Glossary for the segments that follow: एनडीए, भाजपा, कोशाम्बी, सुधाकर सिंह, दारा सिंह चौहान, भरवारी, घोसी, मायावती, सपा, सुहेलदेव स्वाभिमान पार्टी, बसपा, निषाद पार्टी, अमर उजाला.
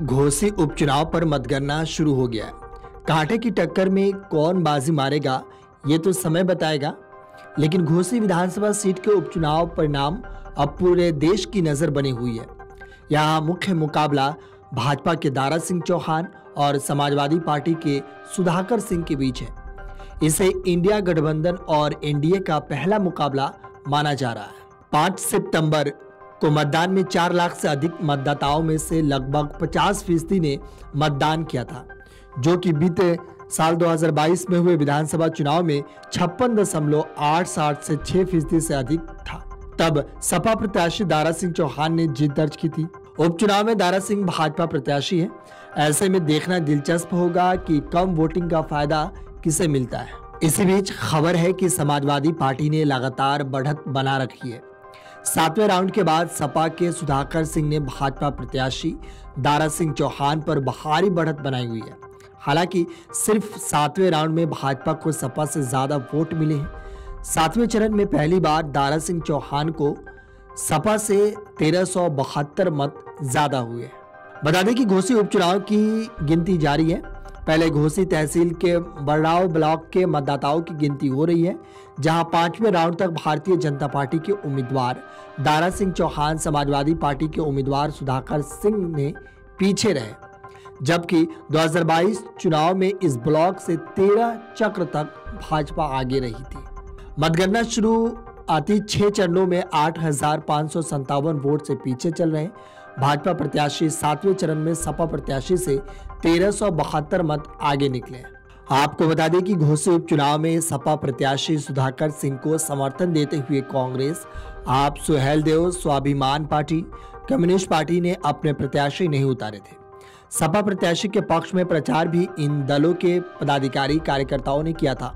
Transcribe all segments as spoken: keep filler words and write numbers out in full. घोसी उपचुनाव पर मतगणना शुरू हो गया है। कांटे की टक्कर में कौन बाजी मारेगा ये तो समय बताएगा, लेकिन घोसी विधानसभा सीट के उपचुनाव परिणाम अब पूरे देश की नज़र बनी हुई है। यहाँ मुख्य मुकाबला भाजपा के दारा सिंह चौहान और समाजवादी पार्टी के सुधाकर सिंह के बीच है। इसे इंडिया गठबंधन और एनडीए का पहला मुकाबला माना जा रहा है। पाँच सितंबर को मतदान में चार लाख से अधिक मतदाताओं में से लगभग पचास फीसदी ने मतदान किया था, जो कि बीते साल दो हज़ार बाईस में हुए विधानसभा चुनाव में छप्पन दशमलव आठ साठ से छह फीसदी से अधिक था। तब सपा प्रत्याशी दारा सिंह चौहान ने जीत दर्ज की थी। उपचुनाव में दारा सिंह भाजपा प्रत्याशी है, ऐसे में देखना दिलचस्प होगा कि कम वोटिंग का फायदा किसे मिलता है। इसी बीच खबर है कि समाजवादी पार्टी ने लगातार बढ़त बना रखी है। सातवें राउंड के बाद सपा के सुधाकर सिंह ने भाजपा प्रत्याशी दारा सिंह चौहान पर भारी बढ़त बनाई हुई है। हालांकि सिर्फ सातवें राउंड में भाजपा को सपा से ज्यादा वोट मिले हैं। सातवें चरण में पहली बार दारा सिंह चौहान को सपा से तेरह सौ बहत्तर मत ज्यादा हुए हैं। बता दें कि घोसी उपचुनाव की गिनती जारी है। पहले घोसी तहसील के बड़ाव ब्लॉक के मतदाताओं की गिनती हो रही है, जहां पांचवें राउंड तक भारतीय जनता पार्टी के उम्मीदवार दारा सिंह चौहान, समाजवादी पार्टी के उम्मीदवार सुधाकर सिंह ने पीछे रहे, जबकि दो हज़ार बाईस चुनाव में इस ब्लॉक से तेरह चक्र तक भाजपा आगे रही थी। मतगणना शुरू आती छह चरणों में आठ हजार पाँच सौ संतावन वोट से पीछे चल रहे भाजपा प्रत्याशी सातवें चरण में सपा प्रत्याशी से तेरह सौ बहत्तर मत आगे निकले। आपको बता दें कि घोसी उपचुनाव में सपा प्रत्याशी सुधाकर सिंह को समर्थन देते हुए कांग्रेस, आप, सुहेलदेव स्वाभिमान पार्टी, कम्युनिस्ट पार्टी ने अपने प्रत्याशी नहीं उतारे थे। सपा प्रत्याशी के पक्ष में प्रचार भी इन दलों के पदाधिकारी कार्यकर्ताओं ने किया था।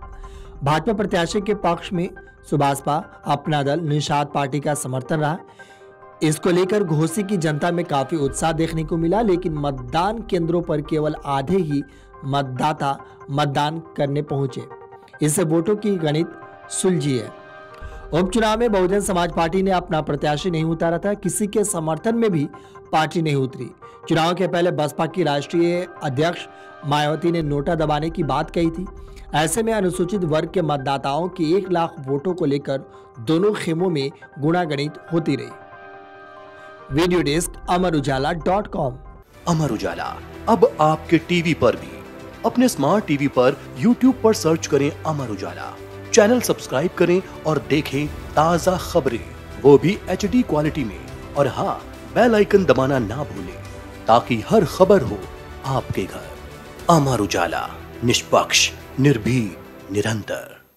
भाजपा प्रत्याशी के पक्ष में सुभाषपा, अपना दल, निषाद पार्टी का समर्थन रहा। इसको लेकर घोसी की जनता में काफी उत्साह देखने को मिला, लेकिन मतदान केंद्रों पर केवल आधे ही मतदाता मतदान करने पहुंचे। इससे वोटों की गणित सुलझी है। उपचुनाव में बहुजन समाज पार्टी ने अपना प्रत्याशी नहीं उतारा था, किसी के समर्थन में भी पार्टी नहीं उतरी। चुनाव के पहले बसपा की राष्ट्रीय अध्यक्ष मायावती ने नोटा दबाने की बात कही थी। ऐसे में अनुसूचित वर्ग के मतदाताओं की एक लाख वोटों को लेकर दोनों खेमों में गुणागणित होती रही। Video desk अमर उजाला dot com. अमर उजाला अब आपके टीवी पर भी। अपने स्मार्ट टीवी पर यूट्यूब पर सर्च करें अमर उजाला, चैनल सब्सक्राइब करें और देखें ताजा खबरें, वो भी एचडी क्वालिटी में। और हाँ, बेल आइकन दबाना ना भूलें ताकि हर खबर हो आपके घर। अमर उजाला, निष्पक्ष, निर्भीक, निरंतर।